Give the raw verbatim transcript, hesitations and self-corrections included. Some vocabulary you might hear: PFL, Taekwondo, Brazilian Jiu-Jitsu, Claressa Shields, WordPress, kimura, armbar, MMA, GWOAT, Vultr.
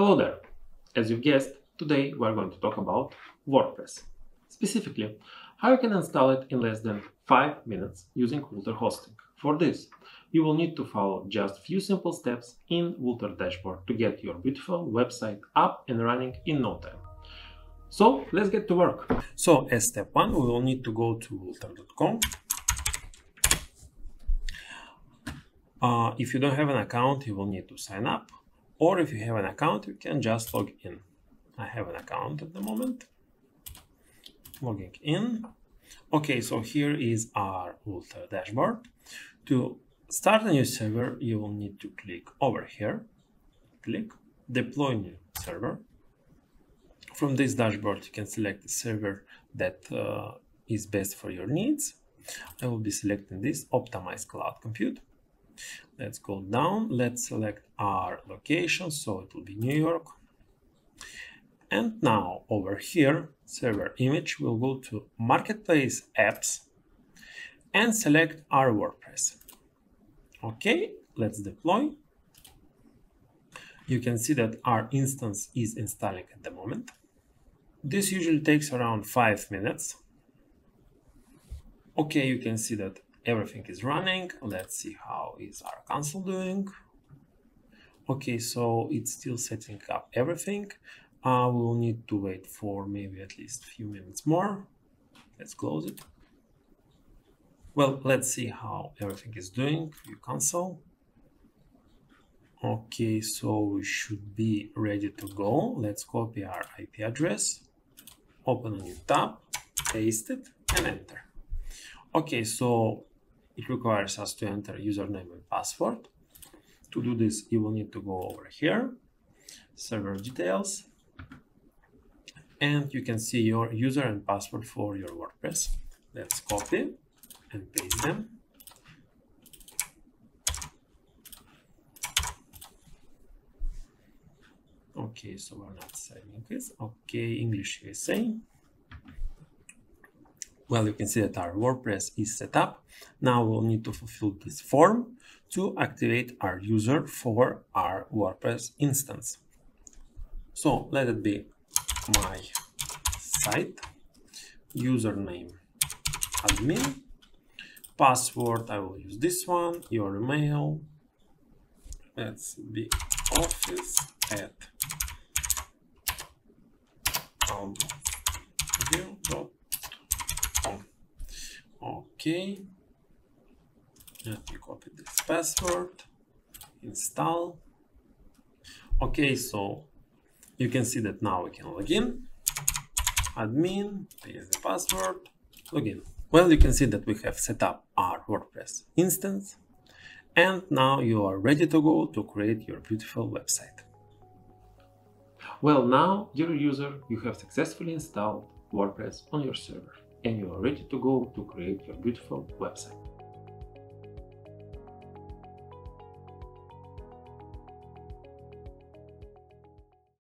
Hello there! As you've guessed, today we are going to talk about WordPress. Specifically, how you can install it in less than five minutes using Vultr hosting. For this, you will need to follow just a few simple steps in Vultr dashboard to get your beautiful website up and running in no time. So, let's get to work! So, as step one, we will need to go to vultr dot com. Uh, if you don't have an account, you will need to sign up. Or if you have an account, you can just log in. I have an account at the moment. Logging in. Okay, so here is our Vultr dashboard. To start a new server, you will need to click over here. Click Deploy New Server. From this dashboard, you can select the server that uh, is best for your needs. I will be selecting this Optimize Cloud Compute. Let's go down, let's select our location, so it will be New York. And now over here, server image, we'll go to Marketplace Apps and select our WordPress. Okay, let's deploy. You can see that our instance is installing at the moment. This usually takes around five minutes. Okay, you can see that everything is running. Let's see how is our console doing. Okay, so it's still setting up everything. Uh, we'll need to wait for maybe at least a few minutes more. Let's close it. Well, let's see how everything is doing. View console. Okay, so we should be ready to go. Let's copy our I P address, open a new tab, paste it, and enter. Okay, so it requires us to enter username and password. To do this, you will need to go over here, server details, and you can see your user and password for your WordPress. Let's copy and paste them. Okay, so we're not saving this. Okay, English U S A. Well, you can see that our WordPress is set up. Now we'll need to fulfill this form to activate our user for our WordPress instance. So let it be my site, username admin, password, I will use this one, your email, let's be office at um, okay, let me copy this password, install. Okay, so you can see that now we can log in, admin, paste the password, login. Well, you can see that we have set up our WordPress instance, and now you are ready to go to create your beautiful website. Well, now, dear user, you have successfully installed WordPress on your server, and you are ready to go to create your beautiful website.